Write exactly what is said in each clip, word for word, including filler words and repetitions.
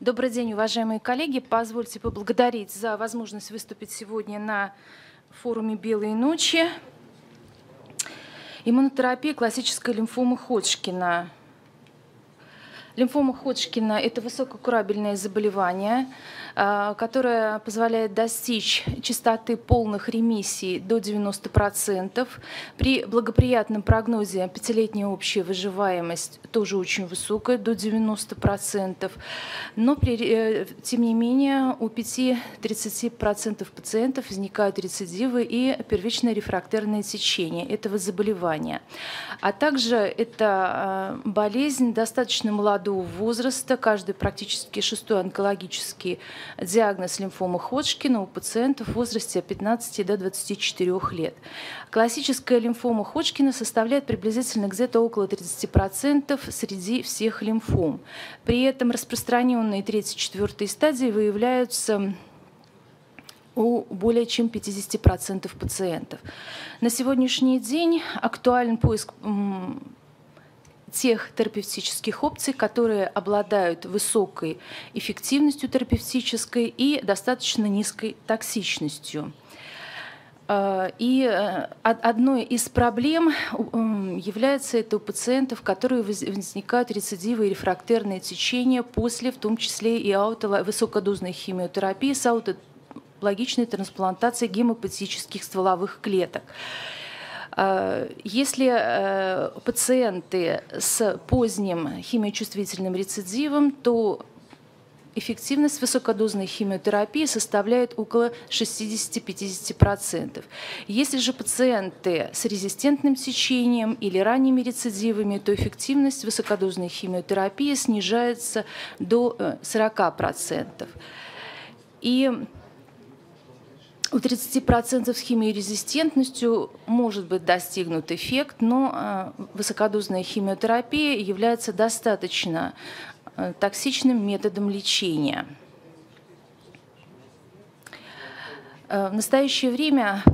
Добрый день, уважаемые коллеги. Позвольте поблагодарить за возможность выступить сегодня на форуме «Белые ночи». Иммунотерапия классической лимфомы Ходжкина. Лимфома Ходжкина – это высококурабельное заболевание, которое позволяет достичь частоты полных ремиссий до девяноста процентов. При благоприятном прогнозе пятилетняя общая выживаемость тоже очень высокая, до девяноста процентов. Но, при, тем не менее, у пяти-тридцати процентов пациентов возникают рецидивы и первичное рефрактерное течение этого заболевания. А также это болезнь достаточно молодой возраста, каждый практически шестой онкологический диагноз лимфомы Ходжкина у пациентов в возрасте от пятнадцати до двадцати четырёх лет. Классическая лимфома Ходжкина составляет приблизительно где-то около тридцати процентов среди всех лимфом. При этом распространенные третьей-четвёртой стадии выявляются у более чем пятидесяти процентов пациентов. На сегодняшний день актуален поиск тех терапевтических опций, которые обладают высокой эффективностью терапевтической и достаточно низкой токсичностью. И одной из проблем является это у пациентов, которые возникают рецидивы и рефрактерные течения после, в том числе, и высокодозной химиотерапии с аутологичной трансплантацией гемопатических стволовых клеток. Если пациенты с поздним химиочувствительным рецидивом, то эффективность высокодозной химиотерапии составляет около шестидесяти-пятидесяти процентов. Если же пациенты с резистентным течением или ранними рецидивами, то эффективность высокодозной химиотерапии снижается до сорока процентов. И у тридцати процентов с химиорезистентностью может быть достигнут эффект, но высокодозная химиотерапия является достаточно токсичным методом лечения. В настоящее время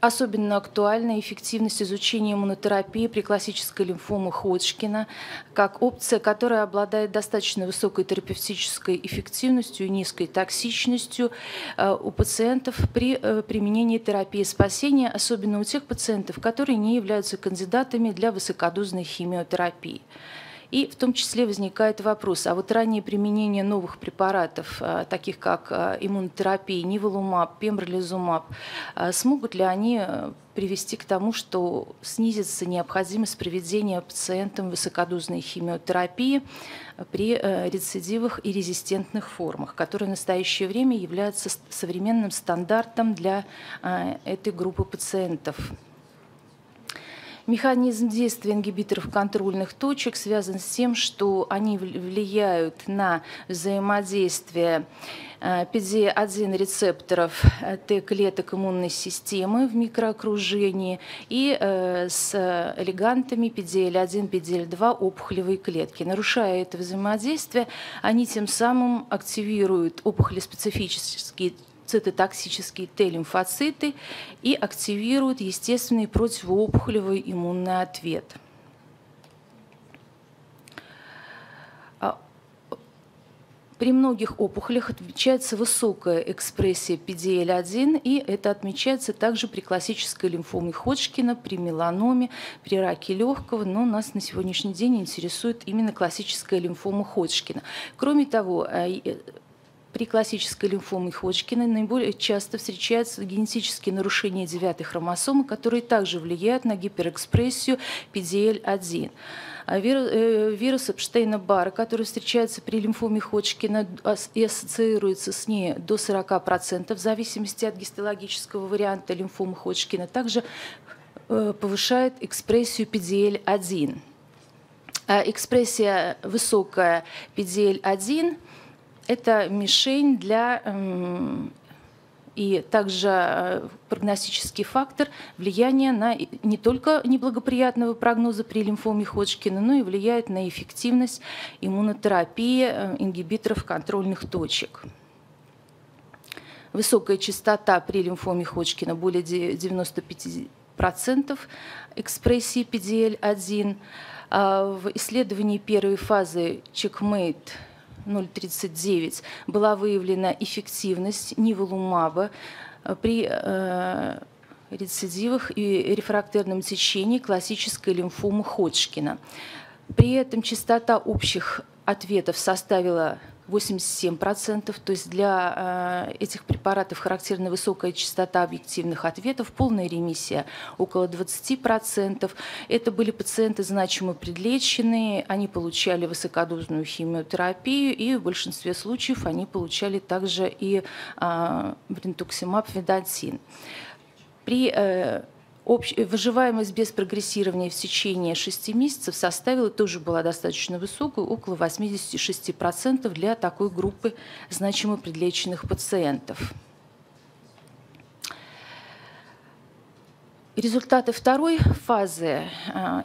особенно актуальна эффективность изучения иммунотерапии при классической лимфоме Ходжкина как опция, которая обладает достаточно высокой терапевтической эффективностью и низкой токсичностью у пациентов при применении терапии спасения, особенно у тех пациентов, которые не являются кандидатами для высокодозной химиотерапии. И в том числе возникает вопрос, а вот раннее применение новых препаратов, таких как иммунотерапия, ниволумаб, пембролизумаб, смогут ли они привести к тому, что снизится необходимость проведения пациентам высокодозной химиотерапии при рецидивах и резистентных формах, которые в настоящее время являются современным стандартом для этой группы пациентов. Механизм действия ингибиторов контрольных точек связан с тем, что они влияют на взаимодействие пи ди-эл один рецепторов Т-клеток иммунной системы в микроокружении и с лигантами пи ди-эл один, пи ди-эл два опухолевой клетки. Нарушая это взаимодействие, они тем самым активируют опухолеспецифические цитотоксические Т-лимфоциты и активируют естественный противоопухолевый иммунный ответ. При многих опухолях отмечается высокая экспрессия пи ди-эл один, и это отмечается также при классической лимфоме Ходжкина, при меланоме, при раке легкого, но нас на сегодняшний день интересует именно классическая лимфома Ходжкина. Кроме того, при классической лимфоме Ходжкина наиболее часто встречаются генетические нарушения девятой хромосомы, которые также влияют на гиперэкспрессию пи ди-эл один. Вирус Эпштейна-Барра, который встречается при лимфоме Ходжкина и ассоциируется с ней до сорока процентов, в зависимости от гистологического варианта лимфомы Ходжкина, также повышает экспрессию пи ди-эл один. Экспрессия высокая пи ди-эл один – это мишень для и также прогностический фактор влияния на не только неблагоприятного прогноза при лимфоме Ходжкина, но и влияет на эффективность иммунотерапии ингибиторов контрольных точек. Высокая частота при лимфоме Ходжкина более девяноста пяти процентов экспрессии пи ди-эл один. В исследовании первой фазы чекмейт ноль тридцать девять была выявлена эффективность ниволумаба при э, рецидивах и рефрактерном течении классической лимфомы Ходжкина. При этом частота общих ответов составила восемьдесят семь процентов, то есть для этих препаратов характерна высокая частота объективных ответов, полная ремиссия около двадцати процентов. Это были пациенты значимо предлеченные, они получали высокодозную химиотерапию, и в большинстве случаев они получали также и бринтуксимаб ведантин. При выживаемость без прогрессирования в течение шести месяцев составила, тоже была достаточно высокой, около восьмидесяти шести процентов для такой группы значимо предлеченных пациентов. Результаты второй фазы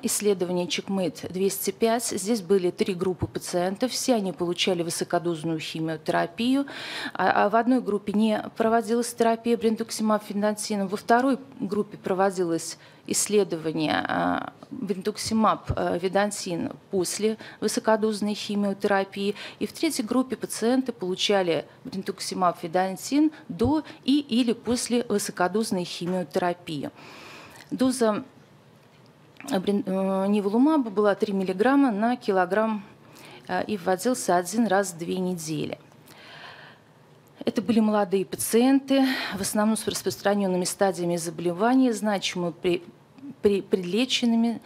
исследования чекмейт двести пять. Здесь были три группы пациентов, все они получали высокодозную химиотерапию. В одной группе не проводилась терапия бринтуксимаб-фенантином, во второй группе проводилась исследование бринтуксимаб-ведантин после высокодозной химиотерапии. И в третьей группе пациенты получали бринтуксимаб-ведантин до и или после высокодозной химиотерапии. Доза ниволумаба была три миллиграмма на килограмм и вводился один раз в две недели. Это были молодые пациенты, в основном с распространенными стадиями заболевания, значимо при, при, предлеченными,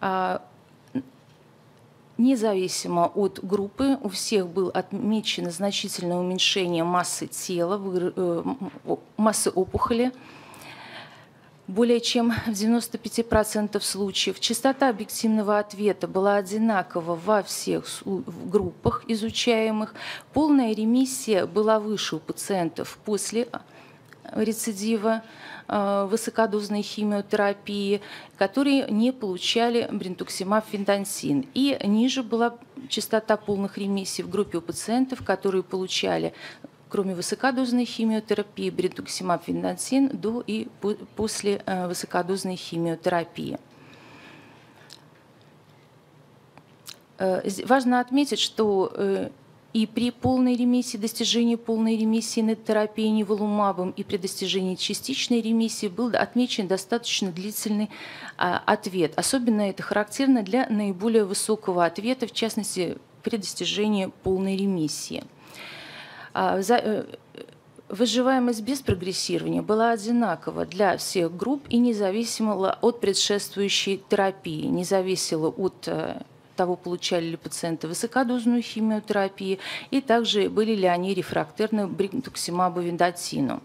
а, независимо от группы. У всех было отмечено значительное уменьшение массы тела, вы, э, массы опухоли. Более чем в девяноста пяти процентах случаев частота объективного ответа была одинакова во всех группах изучаемых. Полная ремиссия была выше у пациентов после рецидива высокодозной химиотерапии, которые не получали бринтуксимаб-фентансин. И ниже была частота полных ремиссий в группе у пациентов, которые получали, кроме высокодозной химиотерапии, бринтуксимаб-фенантин до и после высокодозной химиотерапии. Важно отметить, что и при полной ремиссии, достижении полной ремиссии на терапии ниволумабом, и при достижении частичной ремиссии был отмечен достаточно длительный ответ. Особенно это характерно для наиболее высокого ответа, в частности, при достижении полной ремиссии. Выживаемость без прогрессирования была одинакова для всех групп и не зависела от предшествующей терапии, не зависела от того, получали ли пациенты высокодозную химиотерапию, и также были ли они рефрактерны бринтуксимабу ведантину.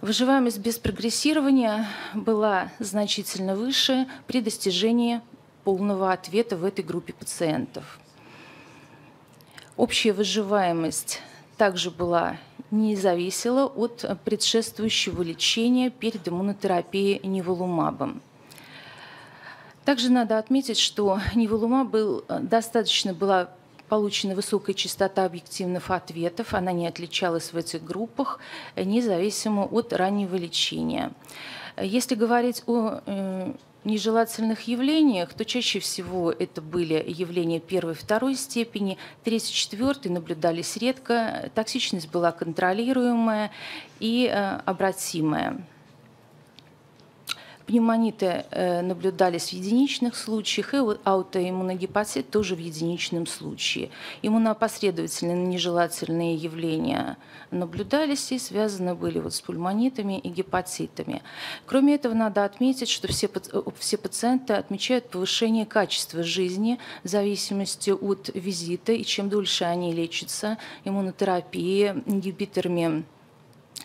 Выживаемость без прогрессирования была значительно выше при достижении полного ответа в этой группе пациентов. Общая выживаемость также была не зависела от предшествующего лечения перед иммунотерапией ниволумабом. Также надо отметить, что ниволумаб был, достаточно была получена высокая частота объективных ответов, она не отличалась в этих группах, независимо от раннего лечения. Если говорить о нежелательных явлениях, то чаще всего это были явления первой, второй степени, третьей, четвертой наблюдались редко, токсичность была контролируемая и обратимая. Пневмониты наблюдались в единичных случаях, и аутоиммуногепатит тоже в единичном случае. Иммунопосредовательные нежелательные явления наблюдались и связаны были вот с пульмонитами и гепатитами. Кроме этого, надо отметить, что все, все пациенты отмечают повышение качества жизни в зависимости от визита, и чем дольше они лечатся иммунотерапией, ингибиторами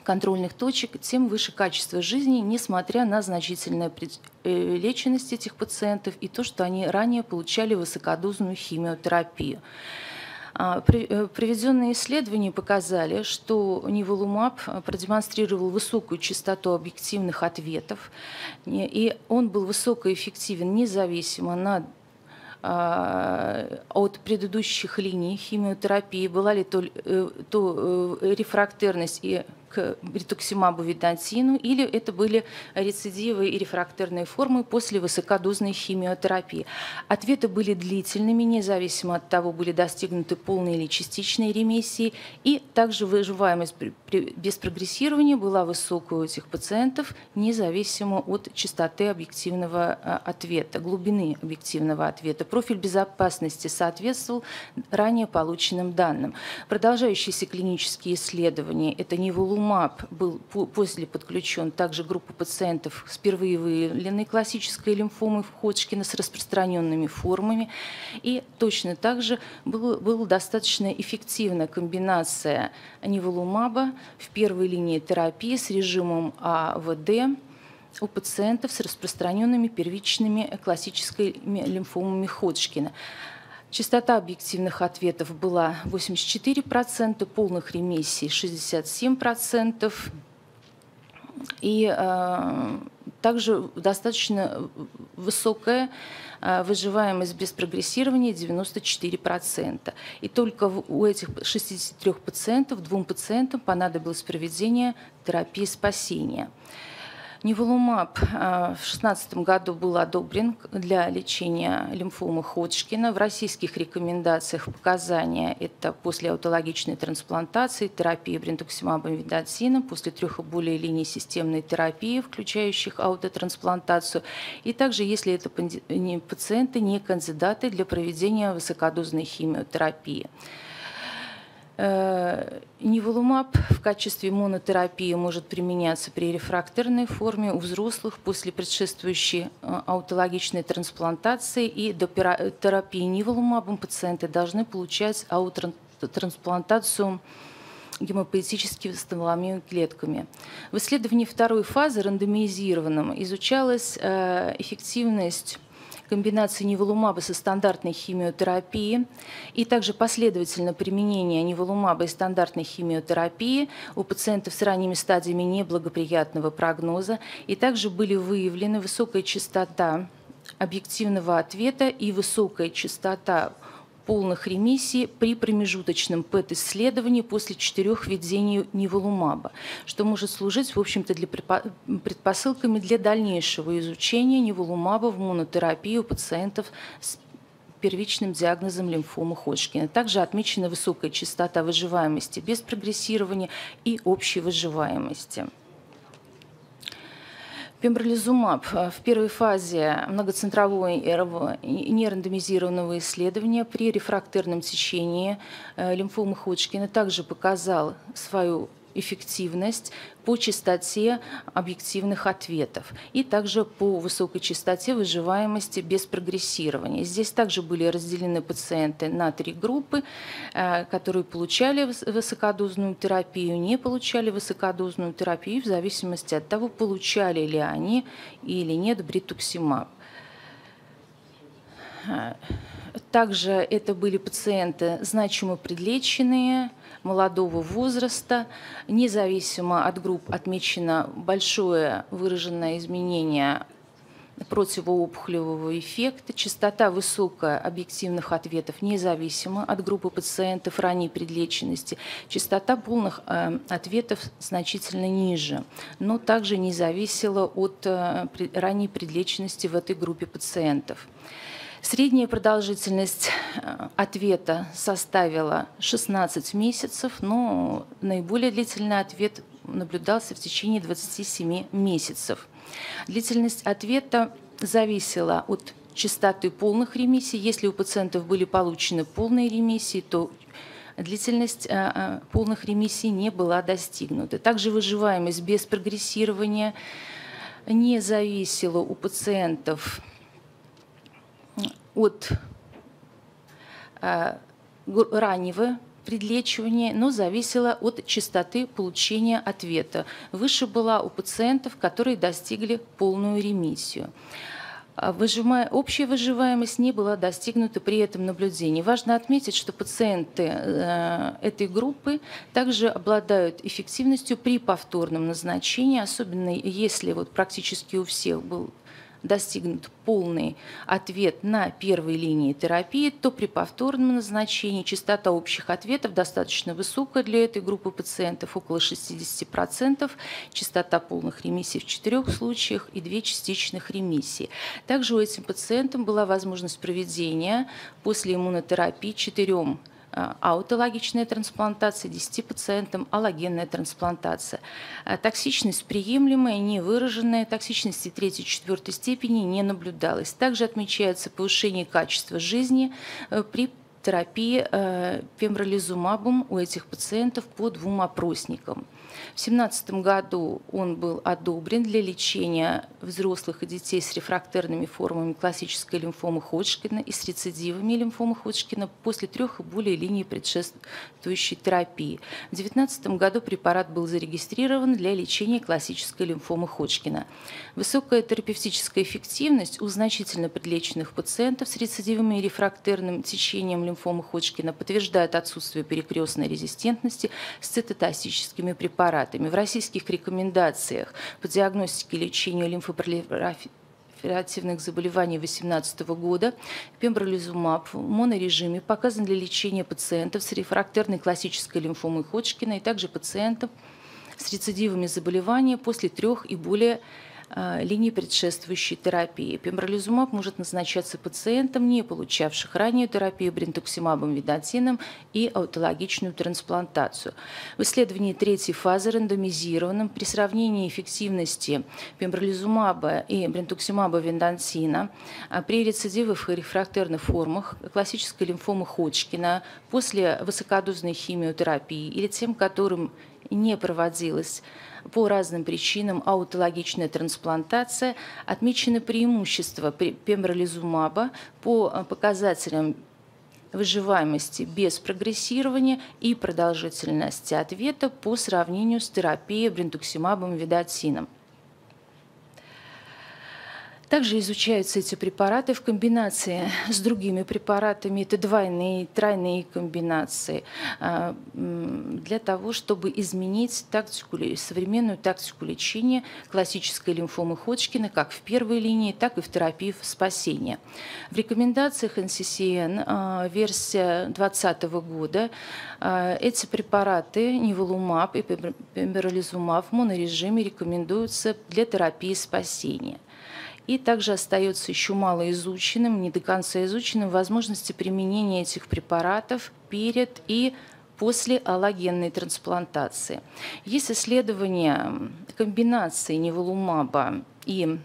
контрольных точек, тем выше качество жизни, несмотря на значительную леченность этих пациентов и то, что они ранее получали высокодозную химиотерапию. Проведенные исследования показали, что ниволумаб продемонстрировал высокую частоту объективных ответов, и он был высокоэффективен независимо на от предыдущих линий химиотерапии, была ли то, то рефрактерность и к ритуксимабу витантину, или это были рецидивы и рефрактерные формы после высокодозной химиотерапии. Ответы были длительными, независимо от того, были достигнуты полные или частичные ремиссии, и также выживаемость без прогрессирования была высокой у этих пациентов, независимо от частоты объективного ответа, глубины объективного ответа. Профиль безопасности соответствовал ранее полученным данным. Продолжающиеся клинические исследования, это неволумаб, был после подключен также группа пациентов с впервые выявленной классической лимфомой Ходжкина с распространенными формами, и точно так же была был достаточно эффективна комбинация неволумаба в первой линии терапии с режимом АВД у пациентов с распространенными первичными классическими лимфомами Ходжкина. Частота объективных ответов была восемьдесят четыре процента, полных ремиссий шестьдесят семь процентов, и э, также достаточно высокая э, выживаемость без прогрессирования девяносто четыре процента. И только в, у этих шестидесяти трёх пациентов, двум пациентам понадобилось проведение терапии спасения. Неволумаб в две тысячи шестнадцатом году был одобрен для лечения лимфомы Ходжкина. В российских рекомендациях показания это после аутологичной трансплантации, терапии брентуксимабом витантином, после трех и более линий системной терапии, включающих аутотрансплантацию, и также, если это пациенты не кандидаты, для проведения высокодозной химиотерапии. Неволумаб в качестве монотерапии может применяться при рефрактерной форме у взрослых после предшествующей аутологичной трансплантации, и до терапии неволумабом пациенты должны получать аутотрансплантацию гемопоэтическими стволовыми клетками. В исследовании второй фазы, рандомизированном, изучалась эффективность комбинации неволумаба со стандартной химиотерапией, и также последовательно применение неволумаба и стандартной химиотерапии у пациентов с ранними стадиями неблагоприятного прогноза, и также были выявлены высокая частота объективного ответа и высокая частота полных ремиссий при промежуточном ПЭТ-исследовании после четырех введений неволумаба, что может служить, в общем-то, для предпосылками для дальнейшего изучения неволумаба в монотерапии у пациентов с первичным диагнозом лимфомы Ходжкина. Также отмечена высокая частота выживаемости без прогрессирования и общей выживаемости. Пембролизумаб в первой фазе многоцентрового нерандомизированного исследования при рефрактерном течении лимфомы Ходжкина также показал свою эффективность по частоте объективных ответов и также по высокой частоте выживаемости без прогрессирования. Здесь также были разделены пациенты на три группы, которые получали высокодозную терапию, не получали высокодозную терапию, в зависимости от того, получали ли они или нет бритуксимаб. Также это были пациенты значимо предлеченные, молодого возраста. Независимо от групп отмечено большое выраженное изменение противоопухолевого эффекта, частота высокая объективных ответов независимо от группы пациентов ранней предлеченности, частота полных ответов значительно ниже, но также не зависела от ранней предлеченности в этой группе пациентов. Средняя продолжительность ответа составила шестнадцать месяцев, но наиболее длительный ответ наблюдался в течение двадцати семи месяцев. Длительность ответа зависела от частоты полных ремиссий. Если у пациентов были получены полные ремиссии, то длительность полных ремиссий не была достигнута. Также выживаемость без прогрессирования не зависела у пациентов от э, раннего предлечивания, но зависело от частоты получения ответа. Выше была у пациентов, которые достигли полную ремиссию. Выжимая, общая выживаемость не была достигнута при этом наблюдении. Важно отметить, что пациенты этой группы также обладают эффективностью при повторном назначении, особенно если вот практически у всех был достигнут полный ответ на первой линии терапии, то при повторном назначении частота общих ответов достаточно высокая для этой группы пациентов, около шестидесяти процентов, частота полных ремиссий в четырех случаях и две частичных ремиссии. Также у этих пациентов была возможность проведения после иммунотерапии четырем аутологичная трансплантация, десяти пациентам аллогенная трансплантация. Токсичность приемлемая, невыраженная, токсичности третьей-четвёртой степени не наблюдалась. Также отмечается повышение качества жизни при терапии пембролизумабом у этих пациентов по двум опросникам. В две тысячи семнадцатом году он был одобрен для лечения взрослых и детей с рефрактерными формами классической лимфомы Ходжкина и с рецидивами лимфомы Ходжкина после трех и более линий предшествующей терапии. В две тысячи девятнадцатом году препарат был зарегистрирован для лечения классической лимфомы Ходжкина. Высокая терапевтическая эффективность у значительно предлеченных пациентов с рецидивами и рефрактерным течением лимфомы Ходжкина подтверждает отсутствие перекрестной резистентности с цитотоксическими препаратами. В российских рекомендациях по диагностике и лечению лимфопролиферативных заболеваний две тысячи восемнадцатого года пембролизумаб в монорежиме показан для лечения пациентов с рефрактерной классической лимфомой Ходжкина и также пациентов с рецидивами заболевания после трех и более линии предшествующей терапии. Пембролизумаб может назначаться пациентам, не получавших ранее терапию бринтуксимабом, ведотином и аутологичную трансплантацию. В исследовании третьей фазы рандомизированном при сравнении эффективности пембролизумаба и бринтуксимаба ведотина при рецидивах и рефрактерных формах классической лимфомы Ходжкина после высокодозной химиотерапии или тем, которым не проводилась по разным причинам аутологичная трансплантация, отмечены преимущества пембролизумаба по показателям выживаемости без прогрессирования и продолжительности ответа по сравнению с терапией бринтуксимабом ведотином. Также изучаются эти препараты в комбинации с другими препаратами, это двойные, тройные комбинации, для того, чтобы изменить тактику, современную тактику лечения классической лимфомы Ходжкина как в первой линии, так и в терапии спасения. В рекомендациях эн си си эн версия две тысячи двадцатого года эти препараты ниволумаб и пембролизумаб в монорежиме рекомендуются для терапии спасения. И также остается еще малоизученным, не до конца изученным возможности применения этих препаратов перед и после аллогенной трансплантации. Есть исследования комбинации ниволумаба и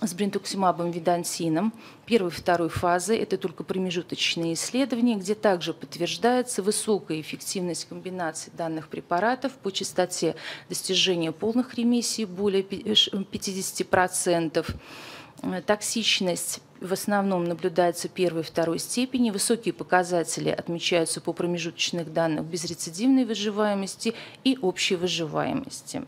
с бринтуксимабом ведотином первой и второй фазы. Это только промежуточные исследования, где также подтверждается высокая эффективность комбинации данных препаратов по частоте достижения полных ремиссий более пятидесяти процентов. Токсичность в основном наблюдается первой и второй степени. Высокие показатели отмечаются по промежуточных данных безрецидивной выживаемости и общей выживаемости.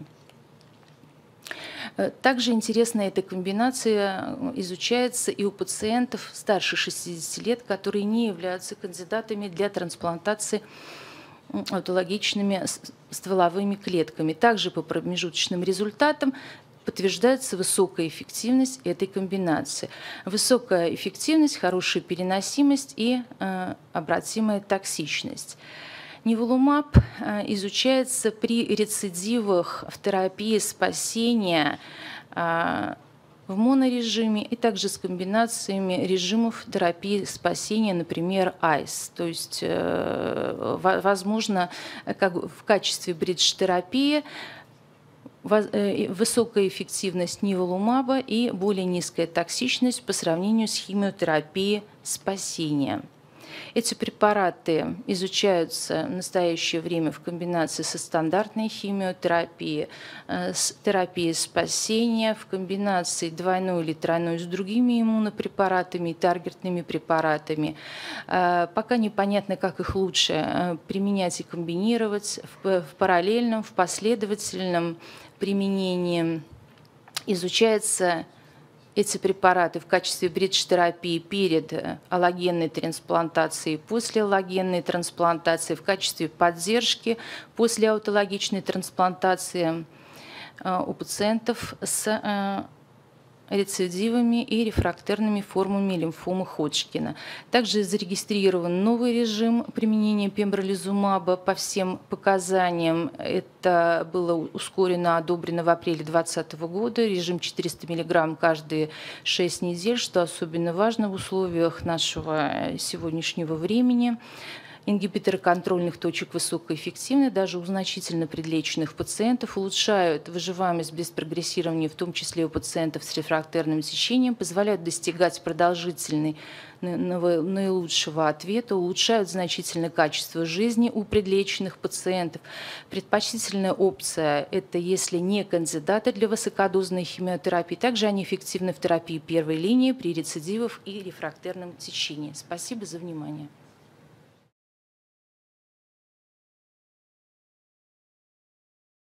Также интересно, эта комбинация изучается и у пациентов старше шестидесяти лет, которые не являются кандидатами для трансплантации аутологичными стволовыми клетками. Также по промежуточным результатам подтверждается высокая эффективность этой комбинации. Высокая эффективность, хорошая переносимость и обратимая токсичность. Ниволумаб изучается при рецидивах в терапии спасения в монорежиме и также с комбинациями режимов терапии спасения, например, АИС. То есть, возможно, как в качестве бридж-терапии высокая эффективность ниволумаба и более низкая токсичность по сравнению с химиотерапией спасения. Эти препараты изучаются в настоящее время в комбинации со стандартной химиотерапией, с терапией спасения, в комбинации двойной или тройной с другими иммунопрепаратами и таргетными препаратами. Пока непонятно, как их лучше применять и комбинировать в параллельном, в последовательном применении. Изучается эти препараты в качестве бридж-терапии перед аллогенной трансплантацией, после аллогенной трансплантации, в качестве поддержки после аутологичной трансплантации у пациентов с рецидивами и рефрактерными формами лимфомы Ходжкина. Также зарегистрирован новый режим применения пембролизумаба по всем показаниям. Это было ускорено, одобрено в апреле две тысячи двадцатого года, режим четыреста миллиграмм каждые шесть недель, что особенно важно в условиях нашего сегодняшнего времени. Ингибиторы контрольных точек высокоэффективны даже у значительно предлеченных пациентов, улучшают выживаемость без прогрессирования, в том числе у пациентов с рефрактерным течением, позволяют достигать продолжительной наилучшего ответа, улучшают значительное качество жизни у предлеченных пациентов. Предпочтительная опция – это если не кандидаты для высокодозной химиотерапии, также они эффективны в терапии первой линии при рецидивах и рефрактерном течении. Спасибо за внимание.